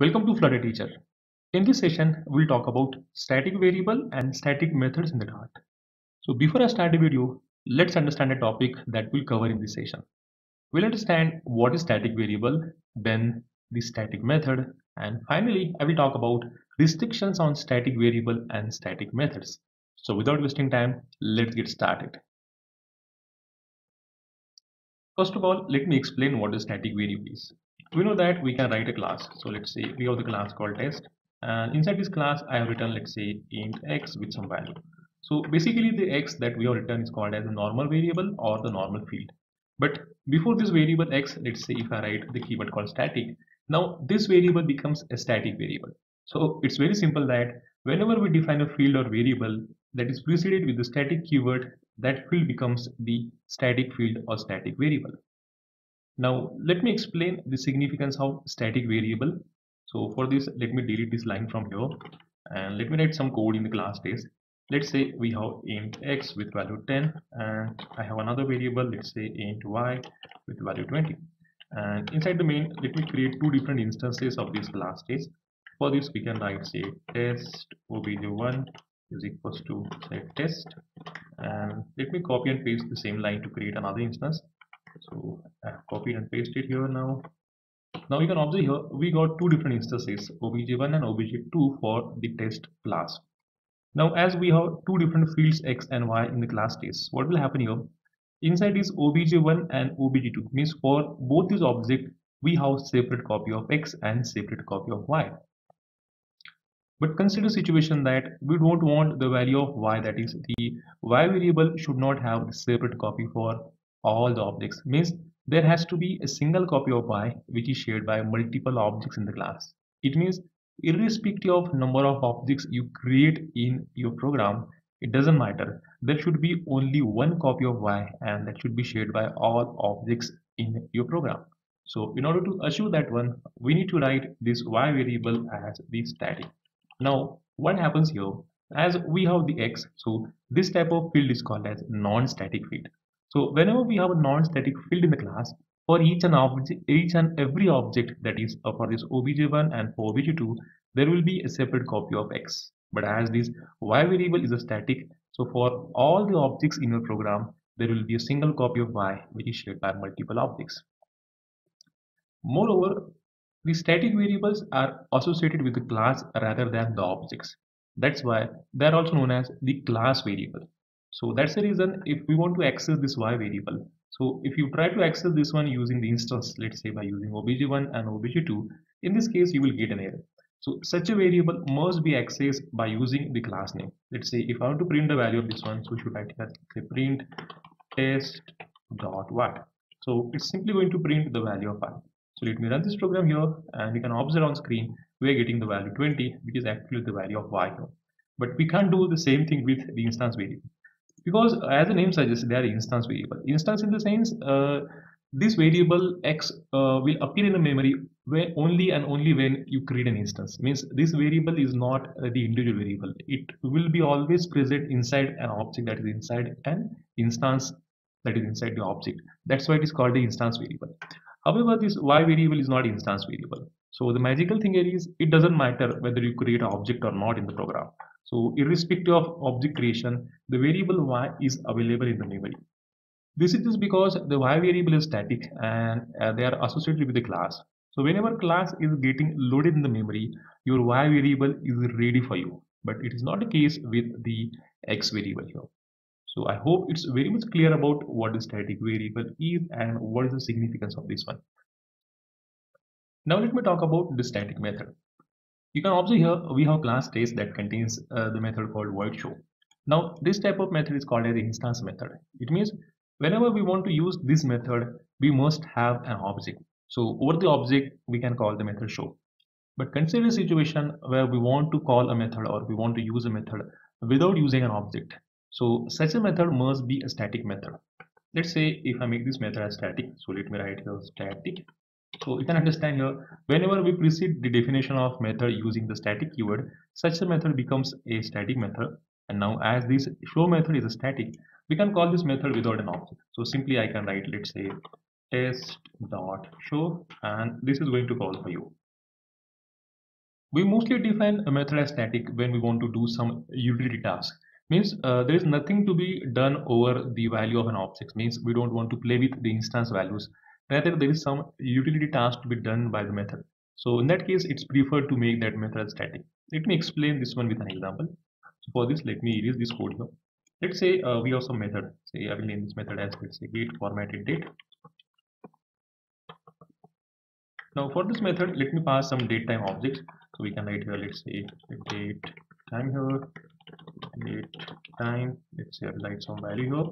Welcome to Flutter Teacher. In this session, we'll talk about static variable and static methods in the Dart. So before I start the video, let's understand the topic that we'll cover in this session. We'll understand what is static variable, then the static method, and finally, I will talk about restrictions on static variable and static methods. So without wasting time, let's get started. First of all, let me explain what a static variable is. We know that we can write a class. So let's say we have the class called test, and inside this class I have written, let's say, int x with some value. So basically the x that we have written is called as a normal variable or the normal field. But before this variable x, let's say if I write the keyword called static, now this variable becomes a static variable. So it's very simple that whenever we define a field or variable that is preceded with the static keyword, that field becomes the static field or static variable. Now let me explain the significance of static variable. So for this, let me delete this line from here and let me write some code in the class test. Let's say we have int x with value 10, and I have another variable, let's say int y with value 20. And inside the main, let me create two different instances of this class test. For this, we can write, say, test obj1 is equals to, say, test, and let me copy and paste the same line to create another instance. So I copied and pasted here. Now you can observe here we got two different instances, obj1 and obj2, for the test class. Now as we have two different fields x and y in the class test, what will happen here? Inside is obj1 and obj2, means for both these objects we have separate copy of x and separate copy of y. But consider situation that we don't want the value of y, that is the y variable should not have a separate copy for all the objects, means there has to be a single copy of y which is shared by multiple objects in the class. It means irrespective of number of objects you create in your program, it doesn't matter, there should be only one copy of y and that should be shared by all objects in your program. So in order to achieve that one, we need to write this y variable as the static. Now what happens here, as we have the x, so this type of field is called as non-static field. So whenever we have a non-static field in the class, for each and every object, that is for this obj1 and for obj2, there will be a separate copy of x. But as this y variable is a static, so for all the objects in your program, there will be a single copy of y which is shared by multiple objects. Moreover, the static variables are associated with the class rather than the objects. That's why they are also known as the class variable. So that's the reason if we want to access this y variable, so if you try to access this one using the instance, let's say by using obj1 and obj2, in this case you will get an error. So such a variable must be accessed by using the class name. Let's say if I want to print the value of this one, so should I say print test.y. So it's simply going to print the value of y. So let me run this program here, and you can observe on screen we are getting the value 20, which is actually the value of y here. But we can't do the same thing with the instance variable, because as the name suggests, they are instance variable. Instance in the sense, this variable x will appear in the memory where only when you create an instance. Means this variable is not the individual variable. It will be always present inside an object, that is inside an instance that is inside the object. That's why it is called the instance variable. However, this y variable is not instance variable. So the magical thing here is it doesn't matter whether you create an object or not in the program. So irrespective of object creation, the variable y is available in the memory. This is just because the y variable is static and they are associated with the class. So whenever class is getting loaded in the memory, your y variable is ready for you. But it is not the case with the x variable here. So I hope it's very much clear about what the static variable is and what is the significance of this one. Now let me talk about the static method. You can observe here we have class test that contains the method called void show. Now this type of method is called as instance method. It means whenever we want to use this method, we must have an object. So over the object we can call the method show. But consider a situation where we want to call a method or we want to use a method without using an object. So such a method must be a static method. Let's say if I make this method as static, so let me write here static. So you can understand here, whenever we precede the definition of method using the static keyword, such a method becomes a static method. And now as this show method is a static, we can call this method without an object. So simply I can write, let's say test.show, and this is going to call for you. We mostly define a method as static when we want to do some utility task. Means there is nothing to be done over the value of an object. Means we don't want to play with the instance values. Rather, there is some utility task to be done by the method. So in that case, it's preferred to make that method static. Let me explain this one with an example. So for this, let me erase this code now. Let's say we have some method. Say I will name this method as, let's say, get formatted date. Now for this method, let me pass some date time object. So we can write here, let's say date time here. Date time, let's say I'll write some value here,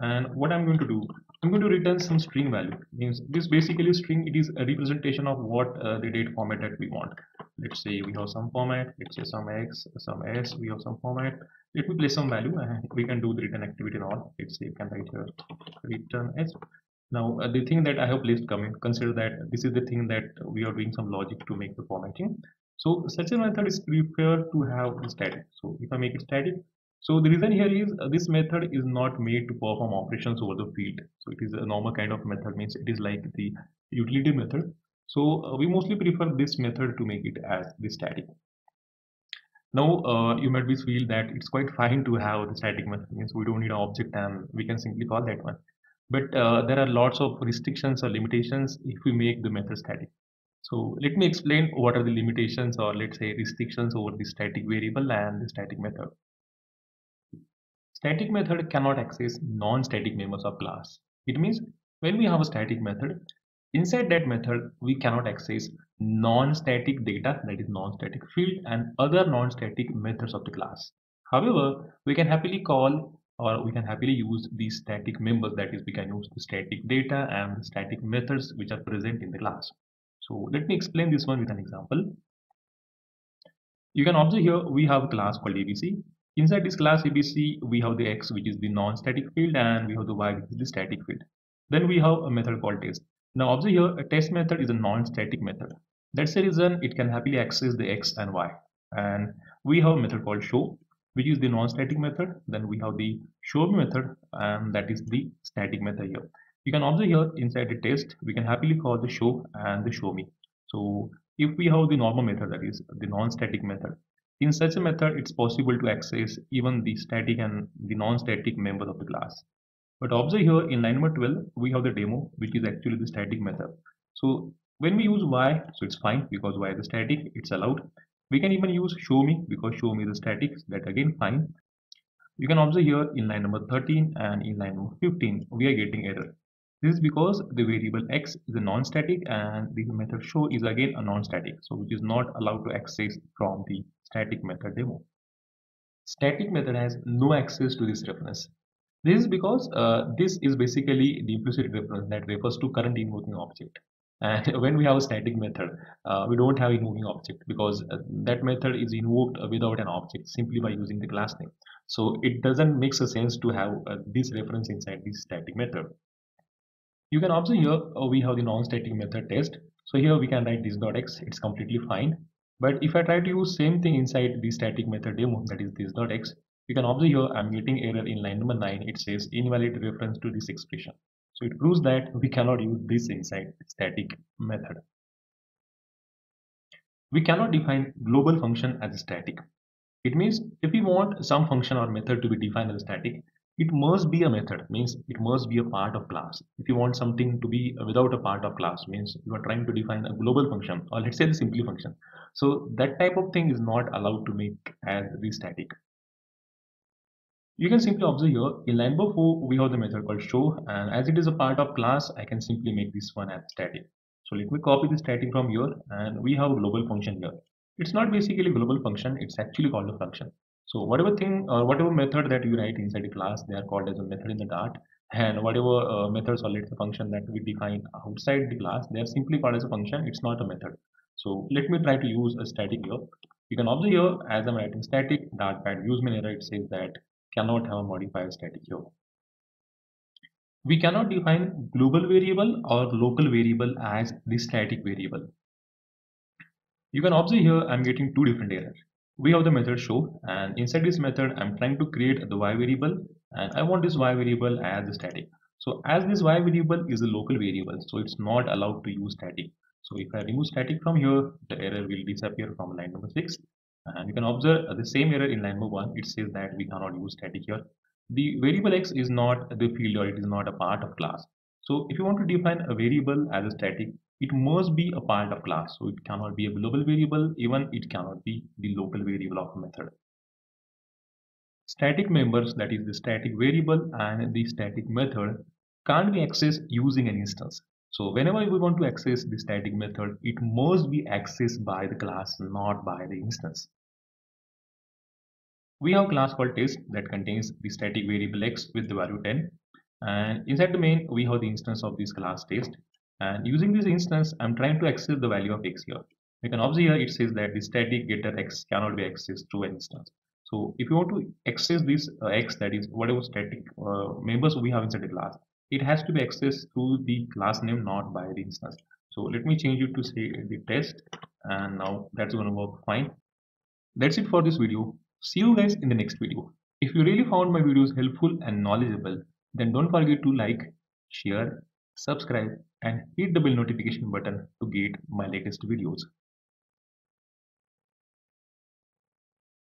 and what I'm going to do, I'm going to return some string value. Means this basically string, it is a representation of what the date format that we want. Let's say we have some format, let's say some x, some s, we have some format. Let me place some value and we can do the return activity and all. Let's say we can write here return s. Now the thing that I have placed comment, consider that this is the thing that we are doing some logic to make the formatting. So such a method is preferred to have static. So if I make it static, so the reason here is this method is not made to perform operations over the field. So it is a normal kind of method, means it is like the utility method. So we mostly prefer this method to make it as the static. Now you might be feel that it's quite fine to have the static method, means we don't need an object and we can simply call that one. But there are lots of restrictions or limitations if we make the method static. So let me explain what are the limitations or let's say restrictions over the static variable and the static method. Static method cannot access non-static members of class. It means when we have a static method, inside that method we cannot access non-static data, that is non-static field and other non-static methods of the class. However, we can happily call or we can happily use the static members, that is we can use the static data and static methods which are present in the class. So let me explain this one with an example. You can observe here we have a class called ABC. Inside this class ABC, we have the X which is the non-static field and we have the Y which is the static field. Then we have a method called test. Now observe here a test method is a non-static method. That's the reason it can happily access the X and Y. And we have a method called show which is the non-static method. Then we have the show method and that is the static method here. You can observe here inside the test, we can happily call the show and the show me. So if we have the normal method, that is the non-static method, in such a method, it's possible to access even the static and the non-static members of the class. But observe here in line number 12, we have the demo, which is actually the static method. So when we use Y, so it's fine because Y is static, it's allowed. We can even use show me because show me is static, that again fine. You can observe here in line number 13 and in line number 15, we are getting error. This is because the variable X is a non-static and the method show is again a non-static, so which is not allowed to access from the static method demo. Static method has no access to this reference. This is because this is basically the implicit reference that refers to current invoking object. And when we have a static method, we don't have invoking object because that method is invoked without an object simply by using the class name. So it doesn't make sense to have this reference inside this static method. You can observe here we have the non-static method test. So here we can write this dot x, it's completely fine. But if I try to use same thing inside the static method demo, that is this dot x, you can observe here I'm getting error in line number 9. It says invalid reference to this expression. So it proves that we cannot use this inside static method. We cannot define global function as static. It means if we want some function or method to be defined as static, it must be a method, means it must be a part of class. If you want something to be without a part of class, means you are trying to define a global function or let's say the simply function. So that type of thing is not allowed to make as the static. You can simply observe here in line number 4, we have the method called show, and as it is a part of class, I can simply make this one as static. So let me copy the static from here and we have a global function here. It's not basically a global function, it's actually called a function. So whatever thing or whatever method that you write inside the class, they are called as a method in the Dart, and whatever methods or let's say function that we define outside the class, they are simply called as a function. It's not a method. So let me try to use a static here. You can observe here as I'm writing static, Dartpad gives me an error. It says that cannot have a modifier static here. We cannot define global variable or local variable as the static variable. You can observe here I'm getting two different errors. We have the method show, and inside this method I'm trying to create the y variable and I want this y variable as the static. So as this y variable is a local variable, so it's not allowed to use static. So if I remove static from here, the error will disappear from line number 6. And you can observe the same error in line number 1. It says that we cannot use static here. The variable x is not the field, or it is not a part of class. So if you want to define a variable as a static, it must be a part of class. So it cannot be a global variable, even it cannot be the local variable of a method. Static members, that is the static variable and the static method, can't be accessed using an instance. So whenever we want to access the static method, it must be accessed by the class, not by the instance. We have a class called test that contains the static variable x with the value 10, and inside the main we have the instance of this class test, and using this instance I'm trying to access the value of x here. You can observe here it says that the static getter x cannot be accessed through an instance. So if you want to access this x, that is whatever static members we have inside the class, it has to be accessed through the class name, not by the instance. So let me change it to say the test, and now that's going to work fine. That's it for this video. See you guys in the next video. If you really found my videos helpful and knowledgeable, then don't forget to like, share, subscribe, and hit the bell notification button to get my latest videos.